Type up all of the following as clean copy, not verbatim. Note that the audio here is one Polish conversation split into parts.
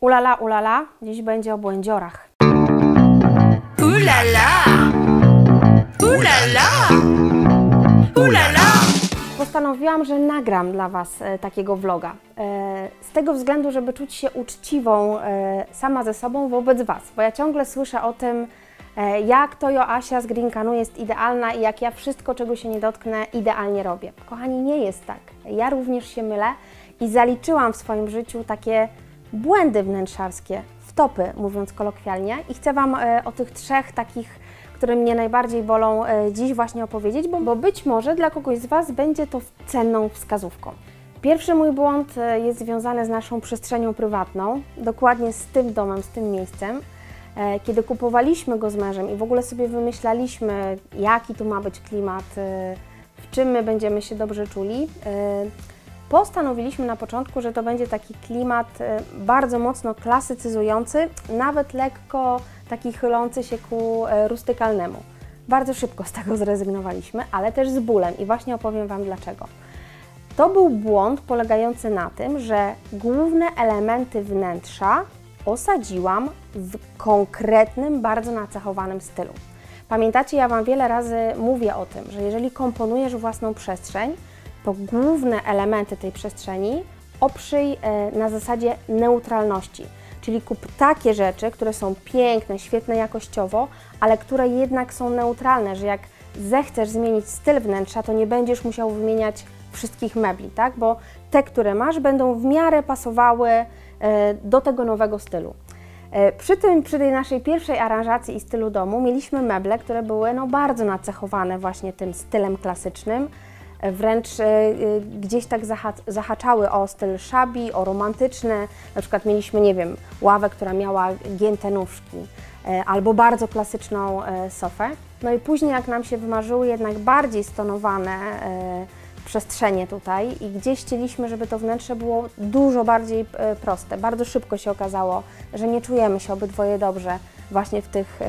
Ulala, ulala, dziś będzie o błędziorach. Ulala! Ulala! Ulala! Postanowiłam, że nagram dla Was takiego vloga. Z tego względu, żeby czuć się uczciwą sama ze sobą wobec Was. Bo ja ciągle słyszę o tym, jak to Joasia z Green Canoe jest idealna i jak ja wszystko, czego się nie dotknę, idealnie robię. Kochani, nie jest tak. Ja również się mylę i zaliczyłam w swoim życiu takie błędy wnętrzarskie, wtopy, mówiąc kolokwialnie. I chcę Wam o tych trzech takich, które mnie najbardziej bolą, dziś właśnie opowiedzieć, bo być może dla kogoś z Was będzie to cenną wskazówką. Pierwszy mój błąd jest związany z naszą przestrzenią prywatną, dokładnie z tym domem, z tym miejscem. Kiedy kupowaliśmy go z mężem i w ogóle sobie wymyślaliśmy, jaki tu ma być klimat, w czym my będziemy się dobrze czuli, postanowiliśmy na początku, że to będzie taki klimat bardzo mocno klasycyzujący, nawet lekko taki chylący się ku rustykalnemu. Bardzo szybko z tego zrezygnowaliśmy, ale też z bólem i właśnie opowiem Wam dlaczego. To był błąd polegający na tym, że główne elementy wnętrza osadziłam w konkretnym, bardzo nacechowanym stylu. Pamiętacie, ja Wam wiele razy mówię o tym, że jeżeli komponujesz własną przestrzeń, to główne elementy tej przestrzeni oprzyj na zasadzie neutralności. Czyli kup takie rzeczy, które są piękne, świetne jakościowo, ale które jednak są neutralne, że jak zechcesz zmienić styl wnętrza, to nie będziesz musiał wymieniać wszystkich mebli, tak? Bo te, które masz, będą w miarę pasowały do tego nowego stylu. Przy tej naszej pierwszej aranżacji i stylu domu mieliśmy meble, które były bardzo nacechowane właśnie tym stylem klasycznym, wręcz gdzieś tak zahaczały o styl shabby, o romantyczne. Na przykład mieliśmy, nie wiem, ławę, która miała gięte nóżki albo bardzo klasyczną sofę. No i później, jak nam się wymarzyły jednak bardziej stonowane przestrzenie tutaj i gdzieś chcieliśmy, żeby to wnętrze było dużo bardziej proste. Bardzo szybko się okazało, że nie czujemy się obydwoje dobrze właśnie w tych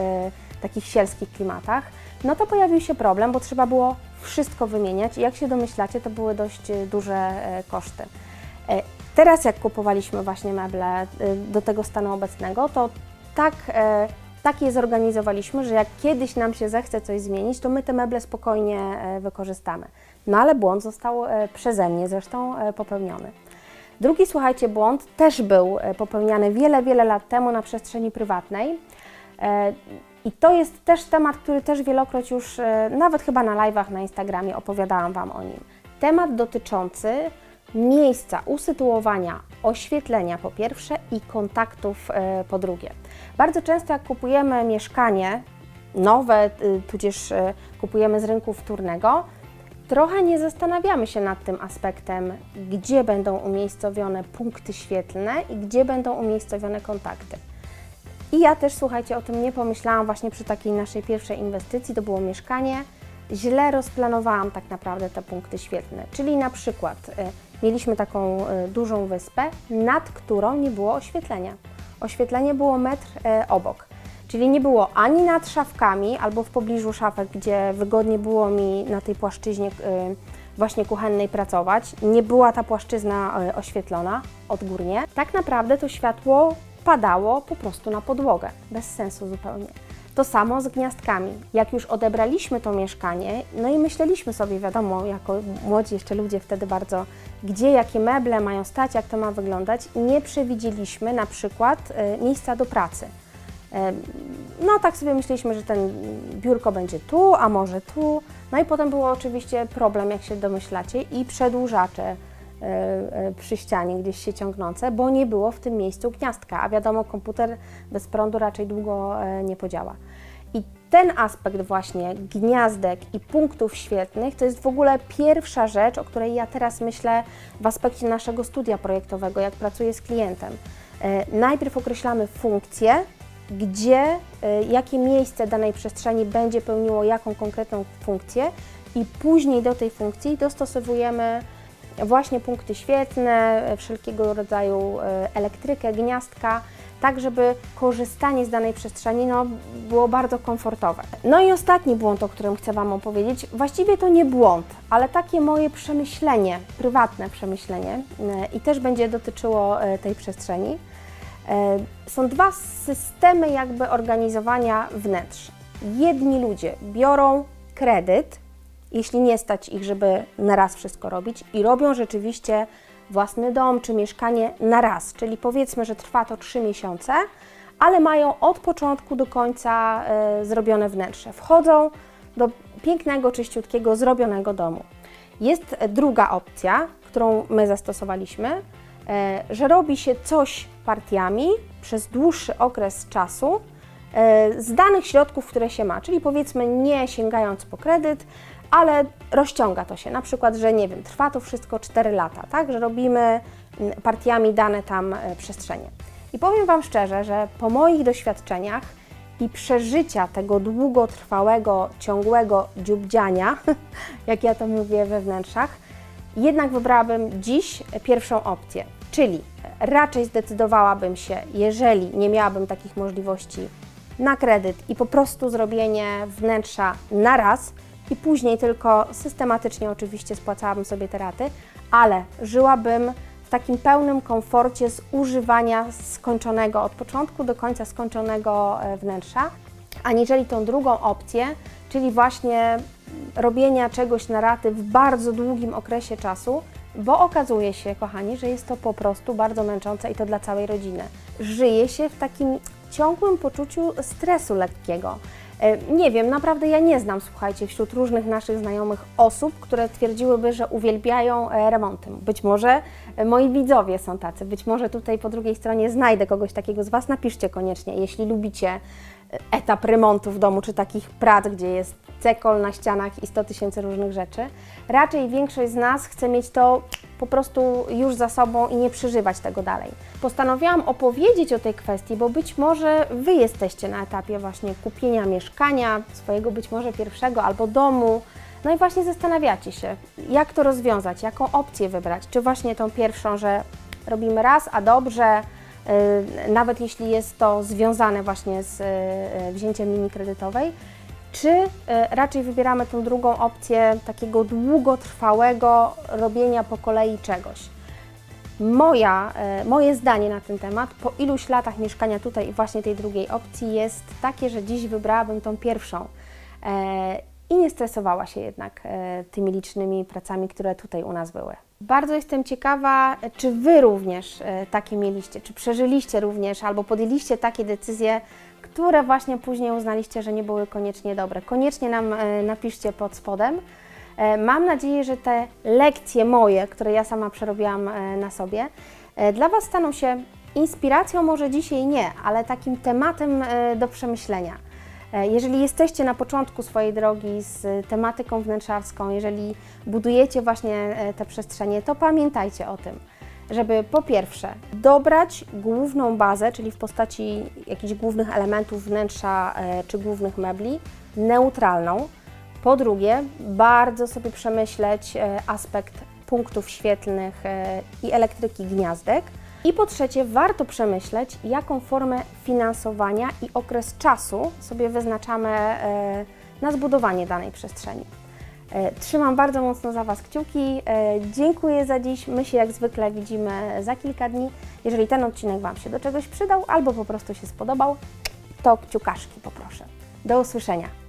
takich sielskich klimatach. No to pojawił się problem, bo trzeba było wszystko wymieniać i jak się domyślacie, to były dość duże koszty. Teraz jak kupowaliśmy właśnie meble do tego stanu obecnego, to tak je zorganizowaliśmy, że jak kiedyś nam się zechce coś zmienić, to my te meble spokojnie wykorzystamy. No ale błąd został przeze mnie zresztą popełniony. Drugi, słuchajcie, błąd też był popełniany wiele, wiele lat temu na przestrzeni prywatnej. I to jest też temat, który też wielokroć już, nawet chyba na live'ach na Instagramie, opowiadałam Wam o nim. Temat dotyczący miejsca, usytuowania, oświetlenia po pierwsze i kontaktów po drugie. Bardzo często jak kupujemy mieszkanie nowe, tudzież kupujemy z rynku wtórnego, trochę nie zastanawiamy się nad tym aspektem, gdzie będą umiejscowione punkty świetlne i gdzie będą umiejscowione kontakty. I ja też, słuchajcie, o tym nie pomyślałam właśnie przy takiej naszej pierwszej inwestycji, to było mieszkanie. Źle rozplanowałam tak naprawdę te punkty świetlne, czyli na przykład mieliśmy taką dużą wyspę, nad którą nie było oświetlenia. Oświetlenie było metr obok, czyli nie było ani nad szafkami, albo w pobliżu szafek, gdzie wygodnie było mi na tej płaszczyźnie właśnie kuchennej pracować. Nie była ta płaszczyzna oświetlona odgórnie. Tak naprawdę to światło padało po prostu na podłogę, bez sensu zupełnie. To samo z gniazdkami. Jak już odebraliśmy to mieszkanie, no i myśleliśmy sobie, wiadomo, jako młodzi jeszcze ludzie wtedy bardzo, gdzie, jakie meble mają stać, jak to ma wyglądać, nie przewidzieliśmy na przykład miejsca do pracy. No tak sobie myśleliśmy, że ten biurko będzie tu, a może tu. No i potem było oczywiście problem, jak się domyślacie, i przedłużacze przy ścianie gdzieś się ciągnące, bo nie było w tym miejscu gniazdka, a wiadomo, komputer bez prądu raczej długo nie podziała. I ten aspekt właśnie gniazdek i punktów świetlnych to jest w ogóle pierwsza rzecz, o której ja teraz myślę w aspekcie naszego studia projektowego, jak pracuję z klientem. Najpierw określamy funkcję, gdzie, jakie miejsce danej przestrzeni będzie pełniło jaką konkretną funkcję i później do tej funkcji dostosowujemy właśnie punkty świetlne, wszelkiego rodzaju elektrykę, gniazdka, tak żeby korzystanie z danej przestrzeni było bardzo komfortowe. No i ostatni błąd, o którym chcę Wam opowiedzieć, właściwie to nie błąd, ale takie moje przemyślenie, prywatne przemyślenie i też będzie dotyczyło tej przestrzeni. Są dwa systemy jakby organizowania wnętrz. Jedni ludzie biorą kredyt, jeśli nie stać ich, żeby na raz wszystko robić, i robią rzeczywiście własny dom czy mieszkanie na raz, czyli powiedzmy, że trwa to 3 miesiące, ale mają od początku do końca zrobione wnętrze. Wchodzą do pięknego, czyściutkiego, zrobionego domu. Jest druga opcja, którą my zastosowaliśmy, że robi się coś partiami przez dłuższy okres czasu z danych środków, które się ma, czyli powiedzmy nie sięgając po kredyt, ale rozciąga to się, na przykład, że nie wiem, trwa to wszystko 4 lata, tak, że robimy partiami dane tam przestrzenie. I powiem Wam szczerze, że po moich doświadczeniach i przeżycia tego długotrwałego, ciągłego dziubdziania, jak ja to mówię we wnętrzach, jednak wybrałabym dziś pierwszą opcję, czyli raczej zdecydowałabym się, jeżeli nie miałabym takich możliwości, na kredyt i po prostu zrobienie wnętrza na raz i później tylko systematycznie oczywiście spłacałabym sobie te raty, ale żyłabym w takim pełnym komforcie z używania skończonego, od początku do końca skończonego wnętrza, aniżeli tą drugą opcję, czyli właśnie robienia czegoś na raty w bardzo długim okresie czasu, bo okazuje się, kochani, że jest to po prostu bardzo męczące i to dla całej rodziny. Żyje się w takim ciągłym poczuciu stresu lekkiego. Nie wiem, naprawdę ja nie znam, słuchajcie, wśród różnych naszych znajomych osób, które twierdziłyby, że uwielbiają remonty. Być może moi widzowie są tacy, być może tutaj po drugiej stronie znajdę kogoś takiego z Was, napiszcie koniecznie, jeśli lubicie etap remontu w domu, czy takich prac, gdzie jest cekol na ścianach i 100 tysięcy różnych rzeczy. Raczej większość z nas chce mieć to po prostu już za sobą i nie przeżywać tego dalej. Postanowiłam opowiedzieć o tej kwestii, bo być może Wy jesteście na etapie właśnie kupienia mieszkania, swojego być może pierwszego albo domu, no i właśnie zastanawiacie się, jak to rozwiązać, jaką opcję wybrać, czy właśnie tą pierwszą, że robimy raz, a dobrze, nawet jeśli jest to związane właśnie z wzięciem linii kredytowej, czy raczej wybieramy tą drugą opcję takiego długotrwałego robienia po kolei czegoś. Moje zdanie na ten temat, po iluś latach mieszkania tutaj i właśnie tej drugiej opcji, jest takie, że dziś wybrałabym tą pierwszą i nie stresowała się jednak tymi licznymi pracami, które tutaj u nas były. Bardzo jestem ciekawa, czy Wy również takie mieliście, czy przeżyliście również, albo podjęliście takie decyzje, które właśnie później uznaliście, że nie były koniecznie dobre. Koniecznie nam napiszcie pod spodem. Mam nadzieję, że te lekcje moje, które ja sama przerobiłam na sobie, dla Was staną się inspiracją, może dzisiaj nie, ale takim tematem do przemyślenia. Jeżeli jesteście na początku swojej drogi z tematyką wnętrzarską, jeżeli budujecie właśnie te przestrzenie, to pamiętajcie o tym, żeby po pierwsze dobrać główną bazę, czyli w postaci jakichś głównych elementów wnętrza czy głównych mebli, neutralną. Po drugie, bardzo sobie przemyśleć aspekt punktów świetlnych i elektryki gniazdek. I po trzecie, warto przemyśleć, jaką formę finansowania i okres czasu sobie wyznaczamy na zbudowanie danej przestrzeni. Trzymam bardzo mocno za Was kciuki, dziękuję za dziś, my się jak zwykle widzimy za kilka dni. Jeżeli ten odcinek Wam się do czegoś przydał albo po prostu się spodobał, to kciukaszki poproszę. Do usłyszenia!